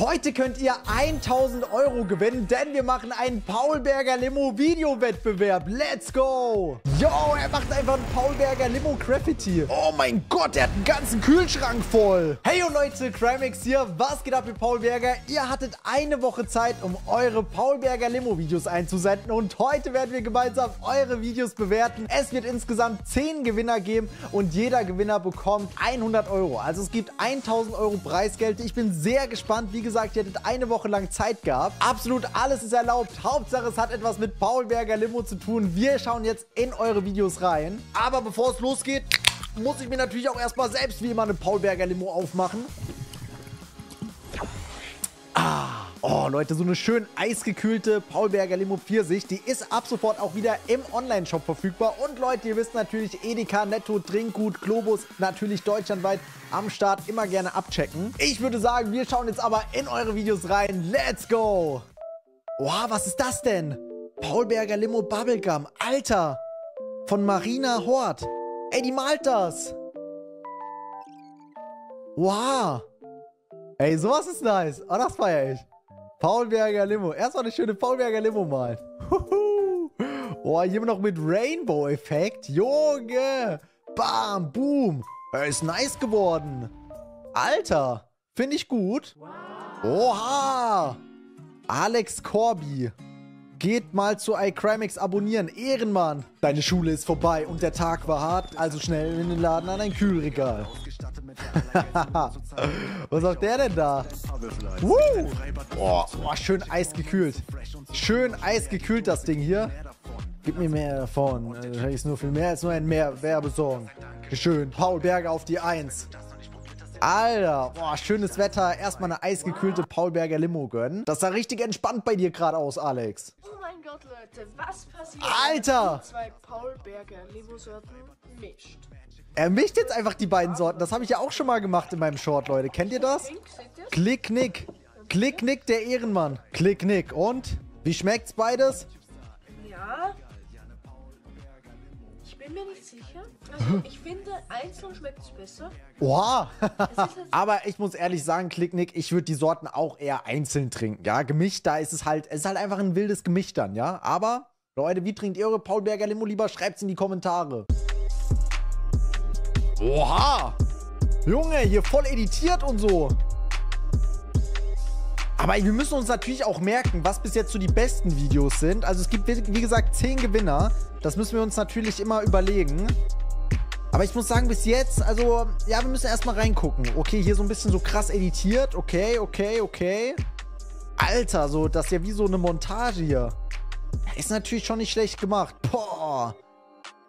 Heute könnt ihr 1000 Euro gewinnen, denn wir machen einen Paulberger Limo Videowettbewerb. Let's go! Yo, er macht einfach einen Paulberger Limo Graffiti. Oh mein Gott, er hat einen ganzen Kühlschrank voll. Hey und Leute, Crimex hier. Was geht ab mit Paulberger? Ihr hattet eine Woche Zeit, um eure Paulberger Limo Videos einzusenden und heute werden wir gemeinsam eure Videos bewerten. Es wird insgesamt 10 Gewinner geben und jeder Gewinner bekommt 100 Euro. Also es gibt 1000 Euro Preisgeld. Ich bin sehr gespannt, wie gesagt, ihr hättet eine Woche lang Zeit gehabt. Absolut alles ist erlaubt. Hauptsache, es hat etwas mit Paulberger Limo zu tun. Wir schauen jetzt in eure Videos rein. Aber bevor es losgeht, muss ich mir natürlich auch erstmal selbst wie immer eine Paulberger Limo aufmachen. Ah. Oh Leute, so eine schön eisgekühlte Paulberger Limo Pfirsich, die ist ab sofort auch wieder im Online-Shop verfügbar. Und Leute, ihr wisst natürlich, Edeka, Netto, Trinkgut, Globus, natürlich deutschlandweit am Start. Immer gerne abchecken. Ich würde sagen, wir schauen jetzt aber in eure Videos rein. Let's go! Oha, was ist das denn? Paulberger Limo Bubblegum, Alter! Von Marina Hort. Ey, die malt das! Wow! Ey, sowas ist nice. Oh, das feier ich. Paulberger Limo. Erstmal eine schöne Paulberger Limo malen. Oh, hier noch mit Rainbow-Effekt. Junge. Bam, boom. Er ist nice geworden. Alter. Finde ich gut. Oha. Alex Corby. Geht mal zu iCrimax abonnieren. Ehrenmann. Deine Schule ist vorbei und der Tag war hart. Also schnell in den Laden an ein Kühlregal. Was sagt der denn da? Boah, oh, schön eisgekühlt. Schön eisgekühlt das Ding hier. Gib mir mehr davon. Das ist nur viel mehr als nur ein Werbesorgen. Schön. Paulberger auf die 1. Alter, boah, schönes Wetter. Erstmal eine eisgekühlte Paulberger Limo gönnen. Das sah richtig entspannt bei dir gerade aus, Alex. Oh mein Gott, Leute, was passiert, Alter, wenn die zwei Paulberger Limo-Sorten mischt? Er mischt jetzt einfach die beiden Sorten. Das habe ich ja auch schon mal gemacht in meinem Short, Leute. Kennt ihr das? Klick-Nick. Klick-Nick, der Ehrenmann. Klick-Nick. Und? Wie schmeckt's beides? Ja. Ich bin mir nicht sicher. Also, ich finde, einzeln schmeckt's besser. Oha. Aber ich muss ehrlich sagen, Klick-Nick, ich würde die Sorten auch eher einzeln trinken. Ja, gemischt, da ist es ist halt einfach ein wildes Gemisch dann, ja. Aber, Leute, wie trinkt ihr eure Paulberger Limo lieber? Schreibt's in die Kommentare. Oha! Junge, hier voll editiert und so. Aber wir müssen uns natürlich auch merken, was bis jetzt so die besten Videos sind. Also es gibt, wie gesagt, 10 Gewinner. Das müssen wir uns natürlich immer überlegen. Aber ich muss sagen, bis jetzt, also, ja, wir müssen erstmal reingucken. Okay, hier so ein bisschen so krass editiert. Okay, okay, okay. Alter, so, das ist ja wie so eine Montage hier. Ist natürlich schon nicht schlecht gemacht. Boah.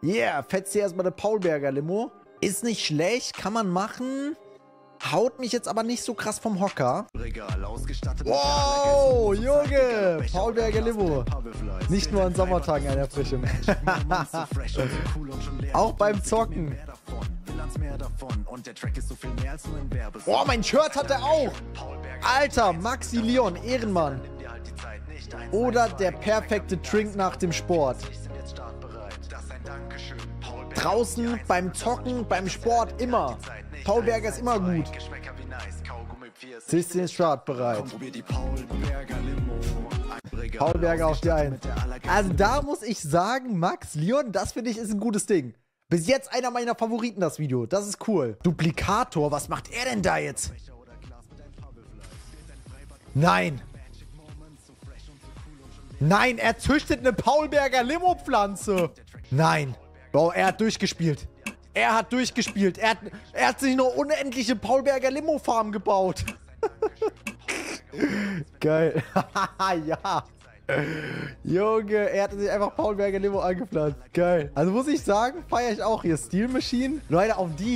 Yeah, fetzt hier erstmal eine Paulberger Limo. Ist nicht schlecht, kann man machen. Haut mich jetzt aber nicht so krass vom Hocker. Wow, Junge! Paulberger Limo. Nicht nur an Sommertagen an der Frische. Auch beim Zocken. Oh, mein Shirt hat er auch. Alter, Maxi Leon, Ehrenmann. Oder der perfekte Drink nach dem Sport. Draußen, beim Zocken, beim Sport, immer. Paulberger ist immer gut. Siehst du den Start bereit? Paulberger auf die 1. Also da muss ich sagen, Max, Leon, das finde ich ist ein gutes Ding. Bis jetzt einer meiner Favoriten, das Video. Das ist cool. Duplikator, was macht er denn da jetzt? Nein. Nein, er züchtet eine Paulberger Limo-Pflanze. Nein. Wow, er hat durchgespielt. Er hat durchgespielt. Er hat sich eine unendliche Paulberger Limo-Farm gebaut. Geil. Ja. Junge, er hat sich einfach Paulberger Limo angepflanzt. Geil. Also muss ich sagen, feiere ich auch hier. Steel Machine. Leute, auf die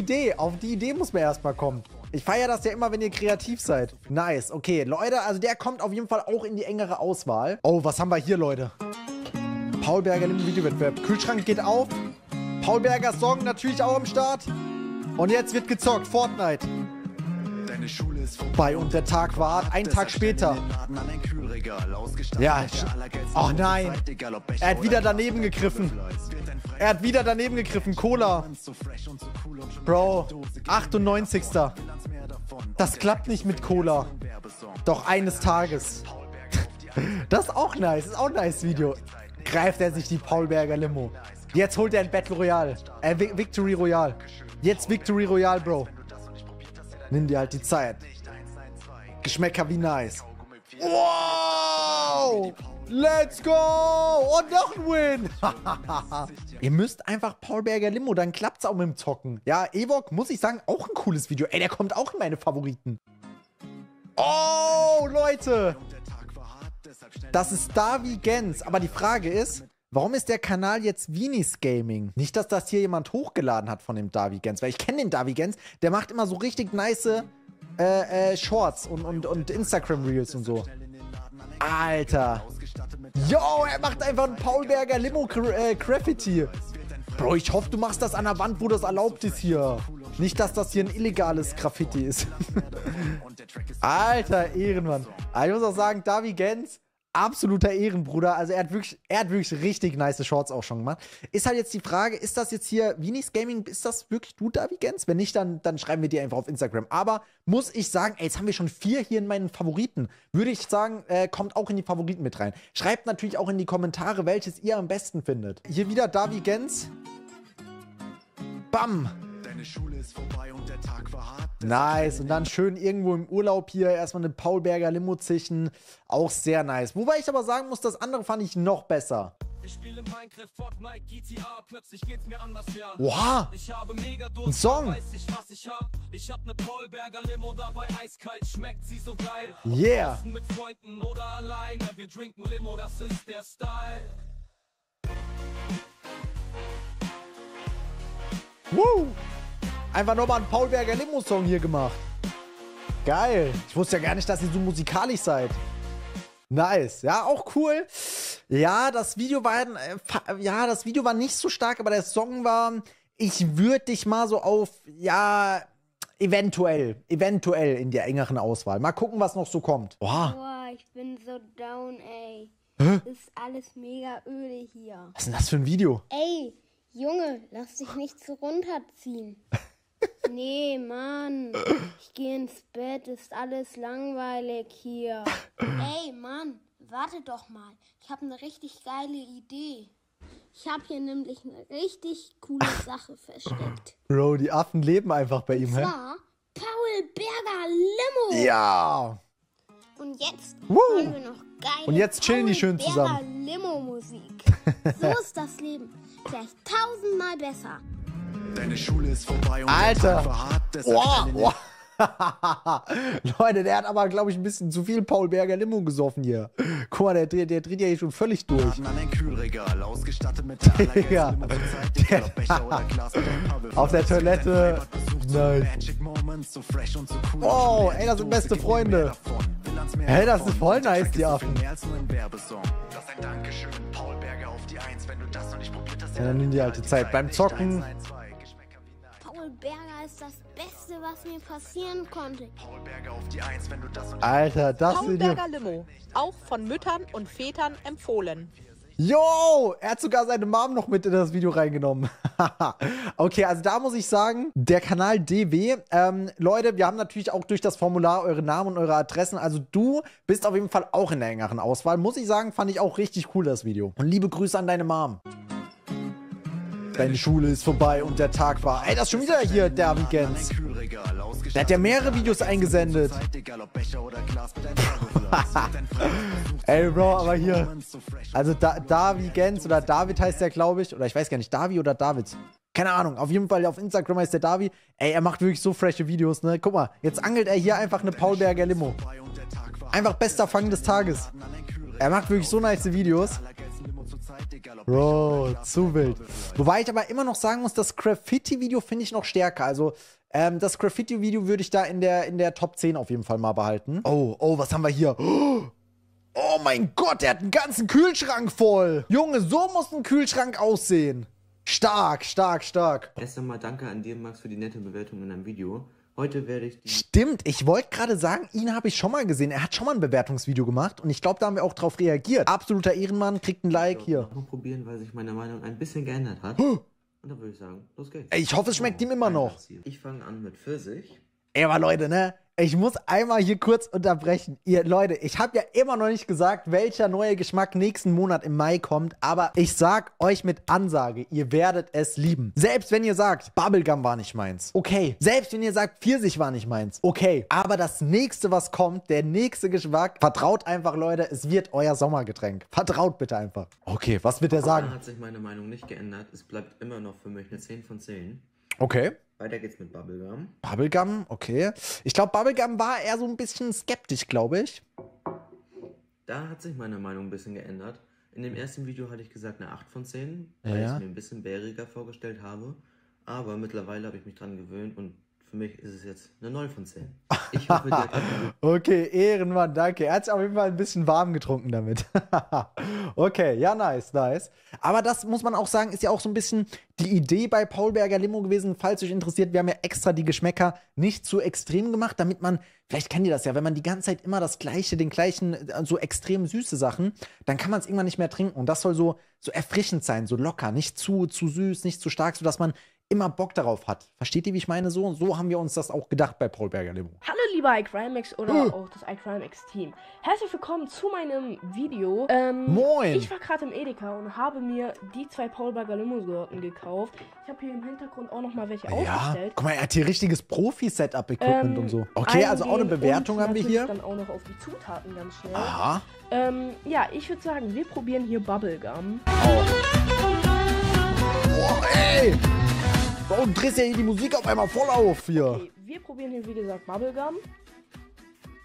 Idee muss man erstmal kommen. Ich feiere das ja immer, wenn ihr kreativ seid. Nice. Okay, Leute, also der kommt auf jeden Fall auch in die engere Auswahl. Oh, was haben wir hier, Leute? Paulberger Limo Videowettbewerb. Kühlschrank geht auf. Paulberger Song natürlich auch am Start. Und jetzt wird gezockt. Fortnite. Deine Schule ist vorbei und der Tag war hart. Ein Tag später. Ja. Oh nein. Er hat wieder daneben gegriffen. Er hat wieder daneben gegriffen. Cola. Bro, 98. Das klappt nicht mit Cola. Doch eines Tages. Das ist auch nice. Das ist auch ein nice Video. Greift er sich die Paulberger Limo. Jetzt holt er ein Battle Royale. Victory Royale. Jetzt Victory Royale, Bro. Nimm dir halt die Zeit. Geschmäcker wie nice. Wow! Let's go! Und noch ein Win! Ihr müsst einfach Paulberger Limo, dann klappt's auch mit dem Zocken. Ja, Evok, muss ich sagen, auch ein cooles Video. Ey, der kommt auch in meine Favoriten. Oh, Leute! Das ist Davi Gens. Aber die Frage ist, warum ist der Kanal jetzt Wienis Gaming? Nicht, dass das hier jemand hochgeladen hat von dem Davi Gens. Weil ich kenne den Davi Gens, der macht immer so richtig nice Shorts und Instagram-Reels und so. Alter. Yo, er macht einfach ein Paulberger Limo-Graffiti. Bro, ich hoffe, du machst das an der Wand, wo das erlaubt ist hier. Nicht, dass das hier ein illegales Graffiti ist. Alter, Ehrenmann. Aber ich muss auch sagen, Davi Gens, absoluter Ehrenbruder. Also er hat wirklich richtig nice Shorts auch schon gemacht. Ist halt jetzt die Frage, ist das jetzt hier Wienis Gaming, ist das wirklich du, Davi Gens? Wenn nicht, dann schreiben wir dir einfach auf Instagram. Aber muss ich sagen, ey, jetzt haben wir schon 4 hier in meinen Favoriten. Würde ich sagen, kommt auch in die Favoriten mit rein. Schreibt natürlich auch in die Kommentare, welches ihr am besten findet. Hier wieder Davi Gens. Bam! Deine Schule ist vorbei und der Tag war hart. Nice. Und dann schön irgendwo im Urlaub hier erstmal eine Paulberger Limo zischen. Auch sehr nice. Wobei ich aber sagen muss, das andere fand ich noch besser. Ich spiele Minecraft, Fortnite, GTA, plötzlich geht's mir anders, ja. Wow. Ich habe mega Durst, ein Song. Weiß ich, was ich hab. Ich hab ne Paulberger Limo dabei, eiskalt, schmeckt sie so geil. Yeah. Mit Freunden oder alleine, wir trinken Limo, das ist der Style. Woo. Einfach nochmal einen Paulberger Limo-Song hier gemacht. Geil. Ich wusste ja gar nicht, dass ihr so musikalisch seid. Nice. Ja, auch cool. Ja, das Video war nicht so stark, aber der Song war, ich würde dich mal so auf, ja, eventuell in der engeren Auswahl. Mal gucken, was noch so kommt. Boah, ich bin so down, ey. Hä? Das ist alles mega öde hier. Was ist denn das für ein Video? Ey, Junge, lass dich nicht so runterziehen. Nee, Mann. Ich gehe ins Bett, ist alles langweilig hier. Ey, Mann, warte doch mal. Ich habe eine richtig geile Idee. Ich habe hier nämlich eine richtig coole Sache versteckt. Bro, die Affen leben einfach bei ihm, hä? Das war Paulberger Limo. Ja. Und jetzt wollen wir noch geile und jetzt chillen die schön zusammen. Limo-Musik. So ist das Leben. Vielleicht 1000-mal besser. Deine Schule ist vorbei und Alter. Leute, der hat aber, glaube ich, ein bisschen zu viel Paulberger Limo gesoffen hier. Guck mal, der dreht ja hier schon völlig durch. Digga. Auf der Toilette. Nein. Oh, ey, das sind beste Freunde. Hey, das ist voll nice, die Affen. Ja, dann nimm die alte Zeit. Beim Zocken. Paulberger ist das Beste, was mir passieren konnte. Alter, das Paulberger Limo, auch von Müttern und Vätern empfohlen. Yo, er hat sogar seine Mom noch mit in das Video reingenommen. Okay, also da muss ich sagen, der Kanal DW. Leute, wir haben natürlich auch durch das Formular eure Namen und eure Adressen. Also du bist auf jeden Fall auch in der engeren Auswahl. Muss ich sagen, fand ich auch richtig cool, das Video. Und liebe Grüße an deine Mom. Deine Schule ist vorbei und der Tag war... Ey, das ist schon wieder hier, Davi Gens. Der hat ja mehrere Videos eingesendet. Ey, Bro, aber hier... Also Davi Gens oder David heißt der, glaube ich. Oder ich weiß gar nicht, Davi oder David. Keine Ahnung, auf jeden Fall auf Instagram heißt der Davi. Ey, er macht wirklich so fresche Videos, ne? Guck mal, jetzt angelt er hier einfach eine Paulberger Limo. Einfach bester Fang des Tages. Er macht wirklich so nice Videos. Bro, zu wild. Wobei ich aber immer noch sagen muss, das Graffiti-Video finde ich noch stärker. Also, das Graffiti-Video würde ich da in der Top 10 auf jeden Fall mal behalten. Oh, was haben wir hier? Oh mein Gott, der hat einen ganzen Kühlschrank voll. Junge, so muss ein Kühlschrank aussehen. Stark. Erst einmal danke an dir, Max, für die nette Bewertung in deinem Video. Heute werde ich die... Stimmt, ich wollte gerade sagen, ihn habe ich schon mal gesehen. Er hat schon mal ein Bewertungsvideo gemacht und ich glaube, da haben wir auch drauf reagiert. Absoluter Ehrenmann, kriegt ein Like hier. Ich probieren, weil sich meine Meinung ein bisschen geändert hat. Und dann würde ich sagen, los geht's. Ey, ich hoffe, es schmeckt ihm immer noch. Ich fange an mit Pfirsich. Ey, aber Leute, ne? Ich muss einmal hier kurz unterbrechen. Ihr Leute, ich habe ja immer noch nicht gesagt, welcher neue Geschmack nächsten Monat im Mai kommt. Aber ich sag euch mit Ansage, ihr werdet es lieben. Selbst wenn ihr sagt, Bubblegum war nicht meins. Okay. Selbst wenn ihr sagt, Pfirsich war nicht meins. Okay. Aber das nächste, was kommt, der nächste Geschmack, vertraut einfach, Leute, es wird euer Sommergetränk. Vertraut bitte einfach. Okay, was wird er sagen? Hat sich meine Meinung nicht geändert. Es bleibt immer noch für mich eine 10 von 10. Okay. Weiter geht's mit Bubblegum. Bubblegum, okay. Ich glaube, Bubblegum war eher so ein bisschen skeptisch, glaube ich. Da hat sich meine Meinung ein bisschen geändert. In dem ersten Video hatte ich gesagt eine 8 von 10, weil ich es mir ein bisschen bäriger vorgestellt habe. Aber mittlerweile habe ich mich dran gewöhnt und für mich ist es jetzt eine 9 von 10. Ich hoffe, der okay, Ehrenmann, danke. Er hat sich auf jeden Fall ein bisschen warm getrunken damit. Okay, ja, nice, nice. Aber das muss man auch sagen, ist ja auch so ein bisschen die Idee bei Paulberger Limo gewesen. Falls euch interessiert, wir haben ja extra die Geschmäcker nicht zu extrem gemacht, damit man, vielleicht kennt ihr das ja, wenn man die ganze Zeit immer das Gleiche, den gleichen, so extrem süße Sachen, dann kann man es irgendwann nicht mehr trinken. Und das soll so erfrischend sein, so locker, nicht zu süß, nicht zu stark, sodass man immer Bock darauf hat. Versteht ihr, wie ich meine? So haben wir uns das auch gedacht bei Paulberger Limo. Hallo lieber iCrimax oder auch das iCrimax-Team. Herzlich willkommen zu meinem Video. Moin! Ich war gerade im Edeka und habe mir die 2 Paulberger Limo-Sorten gekauft. Ich habe hier im Hintergrund auch nochmal welche aufgestellt. Guck mal, er hat hier richtiges Profi-Setup-Equipment und so. Okay, also auch eine Bewertung haben wir hier. Dann auch noch auf die Zutaten ganz schnell. Aha. Ja, ich würde sagen, wir probieren hier Bubblegum. Boah, ey! Warum drehst du ja hier die Musik auf einmal voll auf hier? Okay, wir probieren hier, wie gesagt, Bubblegum.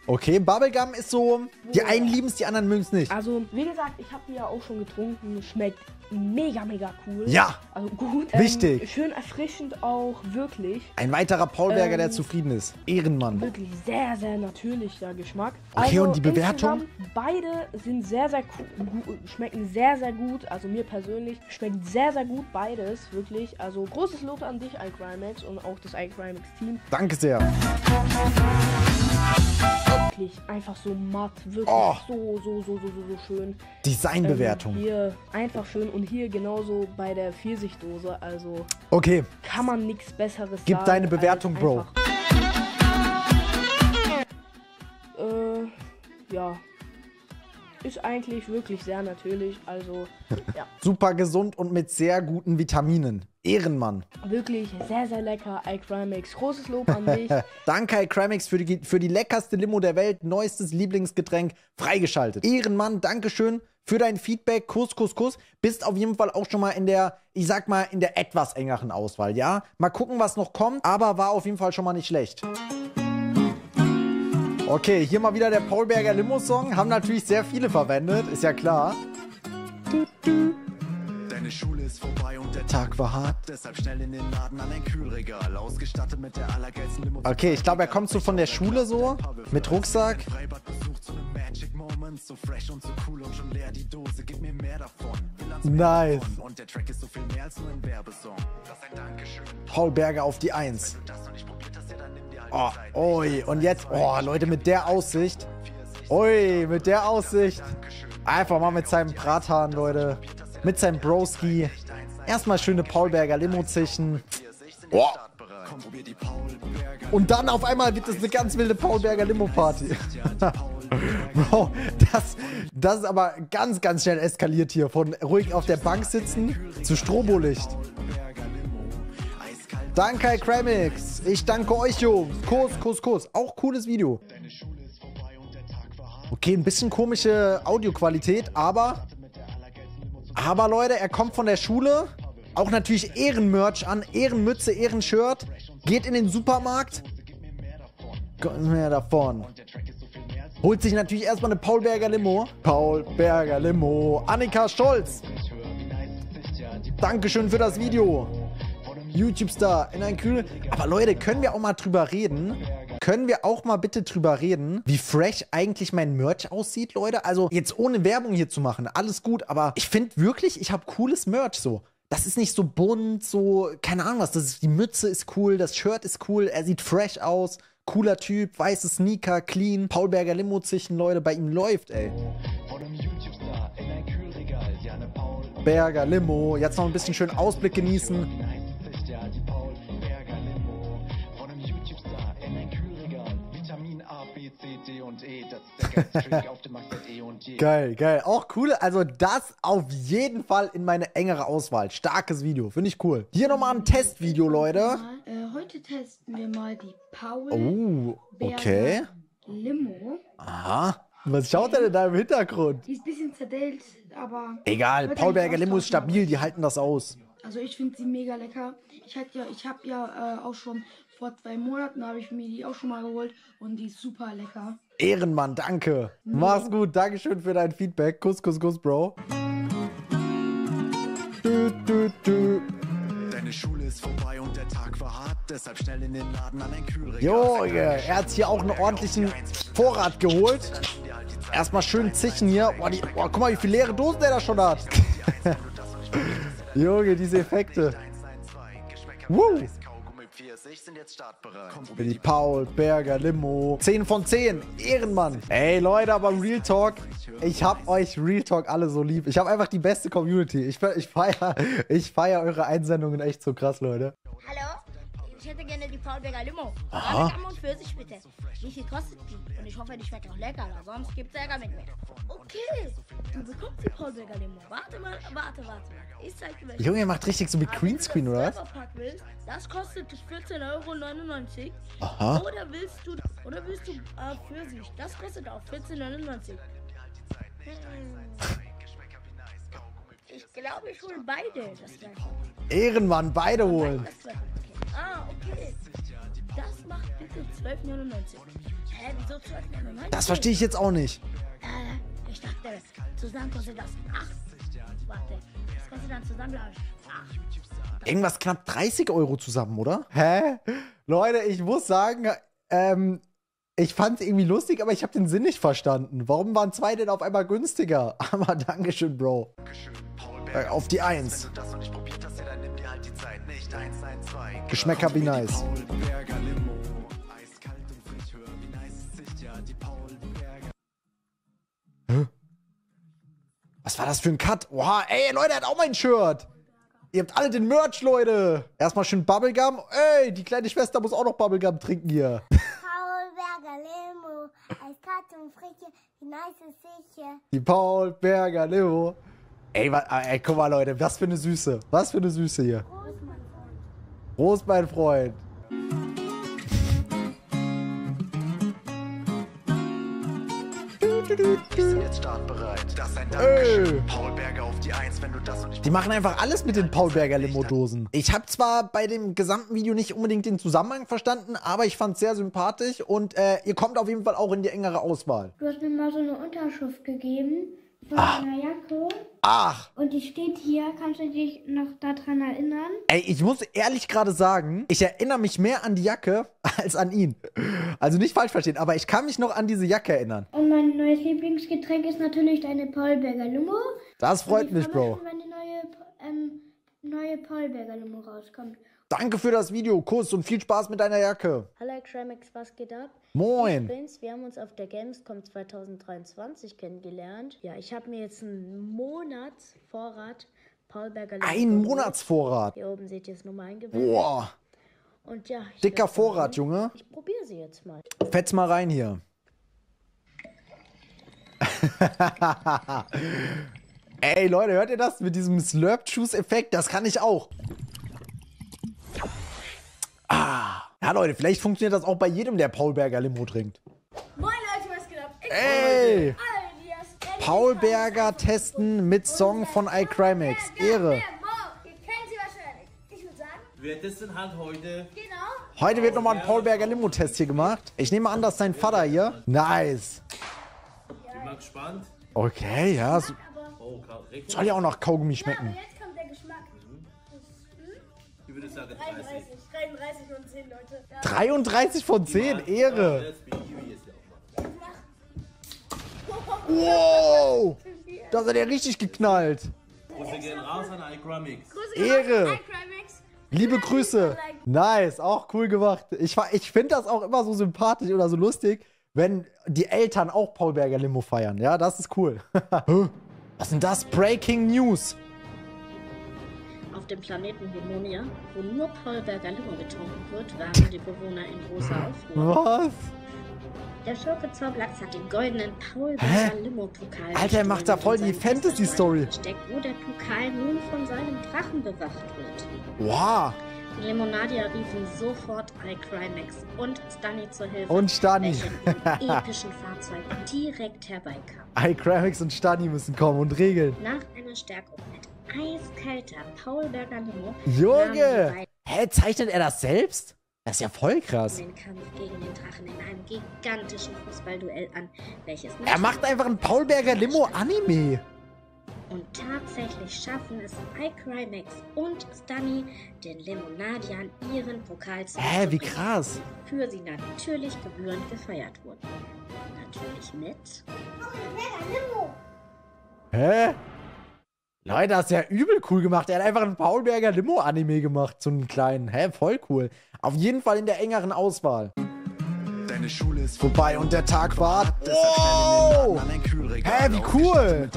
Okay, Bubblegum ist so, die einen lieben es, die anderen mögen es nicht. Also, wie gesagt, ich habe die ja auch schon getrunken. Schmeckt mega, mega cool. Ja, also gut. Wichtig. Schön erfrischend auch, wirklich. Ein weiterer Paulberger, der zufrieden ist. Ehrenmann. Wirklich sehr, sehr natürlicher Geschmack. Okay, also und die Bewertung? Beide sind sehr, sehr cool. Schmecken sehr, sehr gut. Also mir persönlich schmeckt sehr, sehr gut beides, wirklich. Also großes Lob an dich, iCrimax, und auch das iCrimax-Team. Danke sehr. Wirklich einfach so matt, wirklich so schön. Designbewertung. Hier einfach schön und hier genauso bei der Pfirsichtdose, also okay, kann man nichts Besseres sagen. Gib deine Bewertung, Bro. Ja. Ist eigentlich wirklich sehr natürlich, also ja. Super gesund und mit sehr guten Vitaminen. Ehrenmann. Wirklich sehr, sehr lecker, iCrimax. Großes Lob an dich. Danke, iCrimax, für die leckerste Limo der Welt. Neuestes Lieblingsgetränk freigeschaltet. Ehrenmann, Dankeschön für dein Feedback. Kuss, Kuss, Kuss. Bist auf jeden Fall auch schon mal in der, ich sag mal, in der etwas engeren Auswahl, ja? Mal gucken, was noch kommt, aber war auf jeden Fall schon mal nicht schlecht. Okay, hier mal wieder der Paulberger Limo-Song. Haben natürlich sehr viele verwendet, ist ja klar. Deine Schule ist vorbei und der Tag war hart. Deshalb schnell in den Laden an ein Kühlregal. Ausgestattet mit der allergeilsten Limo. Okay, ich glaube, er kommt so von der Schule so, mit Rucksack. Nice. Paulberger auf die 1. Oh, oi, und jetzt, oh, Leute, mit der Aussicht. Oi, mit der Aussicht. Einfach mal mit seinem Brathahn, Leute. Mit seinem Broski. Erstmal schöne Paulberger Limo zischen. Oh. Und dann auf einmal wird es eine ganz wilde Paulberger Limo-Party. Bro, das ist aber ganz, ganz schnell eskaliert hier. Von ruhig auf der Bank sitzen zu Strobolicht. Danke, iCrimax. Ich danke euch, Jungs. Kuss, Kuss, Kuss. Auch cooles Video. Okay, ein bisschen komische Audioqualität, aber... Aber, Leute, er kommt von der Schule. Auch natürlich Ehrenmerch an. Ehrenmütze, Ehrenshirt. Geht in den Supermarkt. Mehr davon. Holt sich natürlich erstmal eine Paulberger Limo. Paulberger Limo. Annika Scholz. Dankeschön für das Video. YouTube-Star in ein Kühl. Aber Leute, können wir auch mal drüber reden? Können wir auch mal bitte drüber reden, wie fresh eigentlich mein Merch aussieht, Leute? Also jetzt ohne Werbung hier zu machen, alles gut, aber ich finde wirklich, ich habe cooles Merch so. das ist nicht so bunt, so, keine Ahnung was, das ist, die Mütze ist cool, das Shirt ist cool, er sieht fresh aus, cooler Typ, weiße Sneaker, clean, Paulberger Limo-Zichen, Leute, bei ihm läuft, ey. Berger Limo, jetzt noch ein bisschen schön Ausblick genießen. Geil, geil. Auch cool. Also das auf jeden Fall in meine engere Auswahl. Starkes Video. Finde ich cool. Hier nochmal ein Testvideo, Leute. Heute testen wir mal die Paulberger Limo. Aha. Was schaut er denn da im Hintergrund? Die ist ein bisschen zerdellt, aber... Egal, Paulberger Limo ist stabil. Die halten das aus. Also ich finde sie mega lecker. Ich habe ja auch schon... Vor 2 Monaten habe ich mir die auch schon mal geholt und die ist super lecker. Ehrenmann, danke. Mach's gut, dankeschön für dein Feedback. Kuss, Kuss, Kuss, Bro. Deine Schule ist vorbei und der Tag war hart, deshalb schnell in den Laden an ein Kühlregal. Junge, er hat hier auch einen ordentlichen Vorrat geholt. Erstmal schön zichen hier. Oh, guck mal, wie viele leere Dosen der da schon hat. Junge, diese Effekte. Woo. Sind jetzt startbereit. Für die Paulberger Limo. 10 von 10. Ehrenmann. Ey, Leute, aber Real Talk. Ich hab euch Real Talk alle so lieb. Ich hab einfach die beste Community. Ich feier eure Einsendungen echt so krass, Leute. Hallo? Ich hätte gerne die Paulberger Limo. Rahmen und für sich bitte. Wie viel kostet die? Und ich hoffe, die schmeckt auch lecker, aber sonst gibt's Ärger mit mir. Okay, du bekommst die Paulberger Limo. Warte mal, warte. Ich zeig dir welche. Junge, macht richtig so mit Greenscreen, oder was? Das kostet 14,99 €. Aha. Oder willst du für sich? Das kostet auch 14,99 €. Ich glaube, ich hole beide. Ehrenmann, beide holen. Ah, okay. Das macht bitte 12,99 €. Hä, wieso 12,99 €? Das verstehe ich jetzt auch nicht. Ich dachte, zusammen kostet das 8. Warte, das kostet dann zusammen, glaube ich, 8. Irgendwas knapp 30 € zusammen, oder? Hä? Leute, ich muss sagen, ich fand es irgendwie lustig, aber ich habe den Sinn nicht verstanden. Warum waren 2 denn auf einmal günstiger? Aber dankeschön, Bro. Auf die 1. Wenn du das noch nicht probiert hast, dann nimm dir halt die Zeit nicht. 112. Geschmäcker wie nice. Was war das für ein Cut? Oha, ey, Leute, er hat auch mein Shirt. Ihr habt alle den Merch, Leute. Erstmal schön Bubblegum. Ey, die kleine Schwester muss auch noch Bubblegum trinken hier. Paulberger Limo, Eiskartenfricke, die nice sicher. Die Paulberger Limo. Ey, guck mal, Leute, was für eine Süße. Was für eine Süße hier. Prost, mein Freund. Ich bin jetzt startbereit. Das ist ein Dankeschön. Paulberger auf die 1, wenn du das und ich... Die machen einfach alles mit den Paulberger Limo-Dosen. Ich habe zwar bei dem gesamten Video nicht unbedingt den Zusammenhang verstanden, aber ich fand es sehr sympathisch und ihr kommt auf jeden Fall auch in die engere Auswahl. Du hast mir mal so eine Unterschrift gegeben. Von einer Jacke. Ach. Und die steht hier. Kannst du dich noch daran erinnern? Ey, ich muss ehrlich gerade sagen, ich erinnere mich mehr an die Jacke als an ihn. Also nicht falsch verstehen, aber ich kann mich noch an diese Jacke erinnern. Und mein neues Lieblingsgetränk ist natürlich deine Paulberger Limo. Das freut mich, Bro. Schon, wenn die neue Paulberger Limo rauskommt. Danke für das Video. Kuss und viel Spaß mit deiner Jacke. Hallo iCrimax, was geht ab? Moin. Wir haben uns auf der Gamescom 2023 kennengelernt. Ja, ich habe mir jetzt einen Monatsvorrat Paulberger Limo. Ein Monatsvorrat? Hier oben seht ihr es nochmal eingewickelt. Boah. Und ja, dicker Vorrat, Junge. Ich probiere sie jetzt mal. Fetz mal rein hier. Ey, Leute, hört ihr das? Mit diesem Slurp-Juice-Effekt, das kann ich auch. Ah, ja, Leute, vielleicht funktioniert das auch bei jedem, der Paulberger Limo trinkt. Moin Leute, was geht ab? Ey! Paulberger testen mit Song von iCrimax. Ehre. Ihr kennt sie wahrscheinlich. Ich würde sagen, wir testen halt heute. Genau. Heute wird nochmal ein Paulberger Limo-Test hier gemacht. Ich nehme an, dass sein Vater hier. Nice. Ich bin gespannt. Okay, ja. Soll ja auch nach Kaugummi schmecken. Ich würde sagen 33 von 10, Leute. 33 von 10, Ehre. Wow, das hat ja richtig geknallt. Grüße gehen raus an iCrimax. Ehre! Liebe Grüße! Nice, auch cool gemacht. Ich finde das auch immer so sympathisch oder so lustig, wenn die Eltern auch Paulberger Limo feiern. Ja, das ist cool. Was ist denn das? Breaking News! Auf dem Planeten Hemonia, wo nur Paulberger Limo getrunken wird, waren die Bewohner in großer Aufruhr. Was? Der Schurke Zorblatz hat den goldenen Paulberger Limo-Pokal. Alter, er macht da voll die Fantasy-Story. Wo der Pokal nun von seinem Drachen bewacht wird. Wow! Die Limonadier riefen sofort iCrimax und Stani zur Hilfe. Und Stani. Welche im epischen Fahrzeug direkt herbeikam. iCrimax und Stani müssen kommen und regeln. Nach einer Stärkung mit eiskalter Paulberger Limo. Junge! Hä, zeichnet er das selbst? Das ist ja voll krass. Den Kampf gegen den Drachen in einem gigantischen Fußballduell an, welches er macht einfach ein Paulberger Limo-Anime. Und tatsächlich schaffen es iCrimax und Stani, den Limonadiern ihren Pokal zu bringen. Wie krass. Für sie natürlich gebührend gefeiert wurden. Natürlich mit Paulberger Limo. Leute, das ist ja übel cool gemacht. Er hat einfach einen Paulberger Limo-Anime gemacht, so einen kleinen. Voll cool. Auf jeden Fall in der engeren Auswahl. Deine Schule ist vorbei und der Tag war. Wow! Wie cool!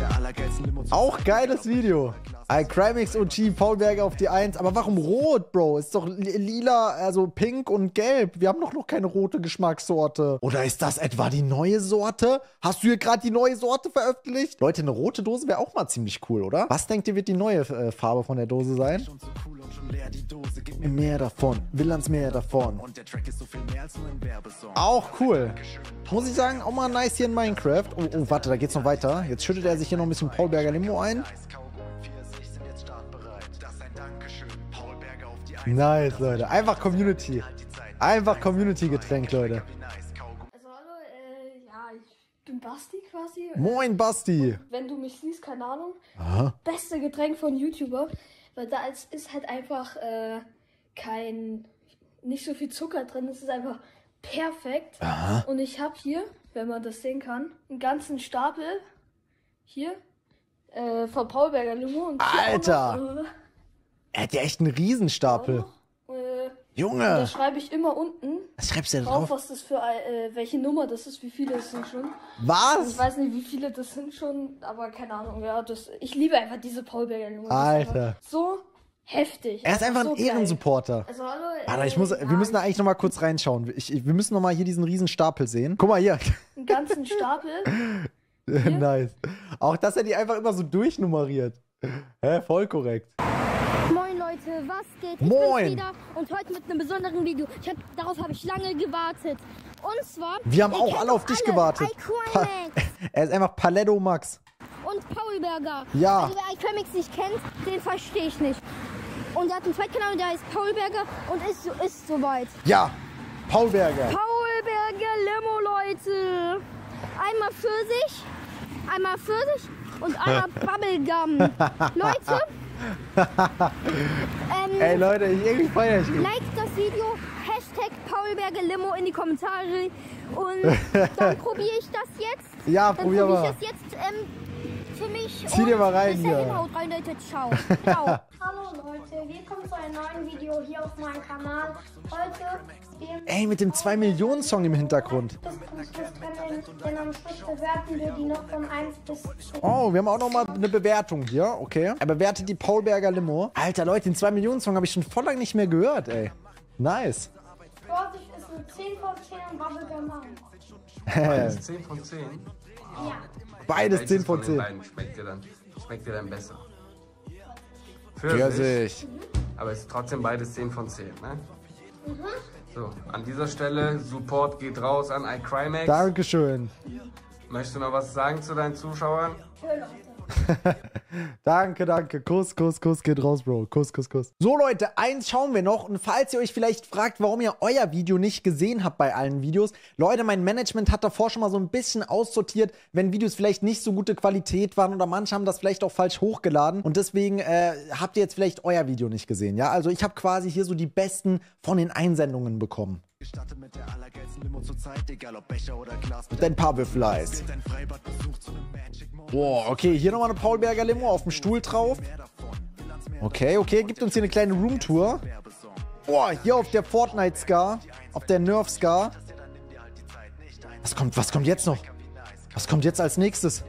Auch geiles Video. iCrimax OG, Paulberger auf die 1. Aber warum rot, Bro? Ist doch lila, also pink und gelb. Wir haben doch noch keine rote Geschmackssorte. Oder ist das etwa die neue Sorte? Hast du hier gerade die neue Sorte veröffentlicht? Leute, eine rote Dose wäre auch mal ziemlich cool, oder? Was denkt ihr, wird die neue Farbe von der Dose sein? Mehr davon. Will ans Meer davon. Und der Track ist so viel mehr als nur ein Werbesong. Auch cool. Muss ich sagen, auch mal nice hier in Minecraft. Oh, warte, da geht's noch weiter. Jetzt schüttet er sich hier noch ein bisschen Paulberger Limo ein. Nice, Leute. Einfach Community. Einfach Community-Getränk, Leute. Also, hallo, ja, ich bin Basti quasi. Moin, Basti. Und wenn du mich siehst, keine Ahnung. Aha. Beste Getränk von YouTuber. Weil da ist halt einfach nicht so viel Zucker drin. Es ist einfach perfekt. Aha. Und ich habe hier, wenn man das sehen kann, einen ganzen Stapel hier von Paulberger Limo. Und Alter! Er hat ja echt einen Riesenstapel. Oh, Junge! Da schreibe ich immer unten. Was schreibst du denn drauf? Was das für, welche Nummer das ist, wie viele das sind schon. Was? Also ich weiß nicht, wie viele das sind schon, aber keine Ahnung. Ja, ich liebe einfach diese Paulberger Nummer. Alter. So heftig. Er ist einfach so ein Ehrensupporter. Also, hallo, Alter, wir müssen da eigentlich nochmal kurz reinschauen. Wir müssen nochmal hier diesen Riesenstapel sehen. Guck mal hier. Einen ganzen Stapel. Nice. Auch, dass er die einfach immer so durchnummeriert. Voll korrekt. Moin Leute, was geht? Moin. Ich bin's wieder und heute mit einem besonderen Video. Darauf habe ich lange gewartet. Und zwar... Wir haben auch alle auf dich gewartet. Er ist einfach Paletto Max. Und Paulberger. Ja. Also, wer iCrimax nicht kennt, den verstehe ich nicht. Und er hat einen Zweitkanal, der heißt Paulberger und ist soweit. Ja, Paulberger. Paulberger Limo, Leute. Einmal Pfirsich, und einmal Bubblegum. Leute... Ey Leute, irgendwie feier ich. Liked das Video, Hashtag Paulberger Limo in die Kommentare und dann probiere ich das jetzt. Ja, probier mal. Dann probiere ich das jetzt für mich. Zieh dir mal rein hier. Haut rein, Leute, ciao. Ciao. Hallo Leute, willkommen zu einem neuen Video hier auf meinem Kanal. Heute Ey, mit dem 2-Millionen-Song im Hintergrund. Denn am Schluss bewerten wir die noch von 1 bis 10. Oh, wir haben auch noch mal eine Bewertung hier, okay. Er bewertet die Paulberger Limo. Alter Leute, den 2-Millionen-Song habe ich schon voll lang nicht mehr gehört, ey. Nice. Vorsicht ist ein 10 von 10 und Bubblegum auch. Beides 10 von 10? Ja. Beides 10 von 10. Schmeckt dir dann besser? Für sich. Aber es ist trotzdem beides 10 von 10, ne? Mhm. So, an dieser Stelle, Support geht raus an iCrimax. Dankeschön. Möchtest du noch was sagen zu deinen Zuschauern? Danke, danke. Kuss, Kuss, Kuss geht raus, Bro. Kuss, Kuss, Kuss. So, Leute, eins schauen wir noch. Und falls ihr euch vielleicht fragt, warum ihr euer Video nicht gesehen habt bei allen Videos. Leute, mein Management hat davor schon mal so ein bisschen aussortiert, wenn Videos vielleicht nicht so gute Qualität waren oder manche haben das vielleicht auch falsch hochgeladen. Und deswegen habt ihr jetzt vielleicht euer Video nicht gesehen, ja? Also ich habe quasi hier so die besten von den Einsendungen bekommen. Gestattet mit der allergeilsten Limo zur Zeit, egal ob Becher oder Glas. Mit ein paar Würfeleis. Boah, okay, hier nochmal eine Paulberger Limo auf dem Stuhl drauf. Okay, okay, gibt uns hier eine kleine Roomtour. Boah, hier auf der Fortnite-Ska, auf der Nerf-Ska. Was kommt jetzt noch? Was kommt jetzt als nächstes?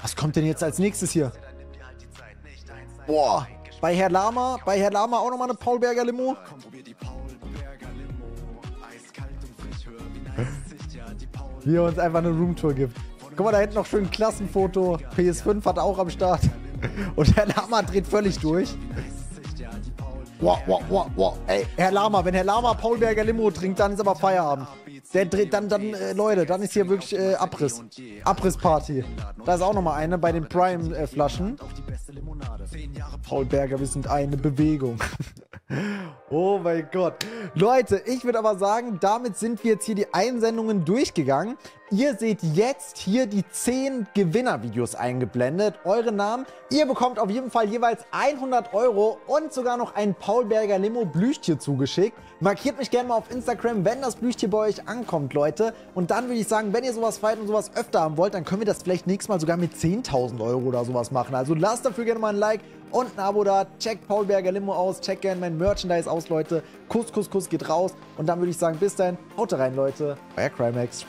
Was kommt denn jetzt als nächstes hier? Boah, bei Herr Lama auch nochmal eine Paulberger Limo. Wie er uns einfach eine Roomtour gibt. Guck mal, da hinten noch schön ein Klassenfoto. PS5 hat auch am Start. Und Herr Lama dreht völlig durch. Wow, wow, wow, wow. Ey, Herr Lama, wenn Herr Lama Paulberger Limo trinkt, dann ist aber Feierabend. Der dreht, Leute, dann ist hier wirklich Abriss. Abrissparty. Da ist auch nochmal eine bei den Prime-Flaschen. Paulberger, wir sind eine Bewegung. Oh mein Gott. Leute, ich würde aber sagen, damit sind wir jetzt hier die Einsendungen durchgegangen. Ihr seht jetzt hier die 10 Gewinnervideos eingeblendet, eure Namen. Ihr bekommt auf jeden Fall jeweils 100 € und sogar noch ein Paulberger Limo Blüchtier zugeschickt. Markiert mich gerne mal auf Instagram, wenn das Blüchtier bei euch ankommt, Leute. Und dann würde ich sagen, wenn ihr sowas feiert und sowas öfter haben wollt, dann können wir das vielleicht nächstes Mal sogar mit 10.000 € oder sowas machen. Also lasst dafür gerne mal ein Like und ein Abo da. Checkt Paulberger Limo aus, checkt gerne mein Merchandise aus, Leute. Kuss, Kuss, Kuss geht raus. Und dann würde ich sagen, bis dahin, haut rein, Leute. Euer iCrimax.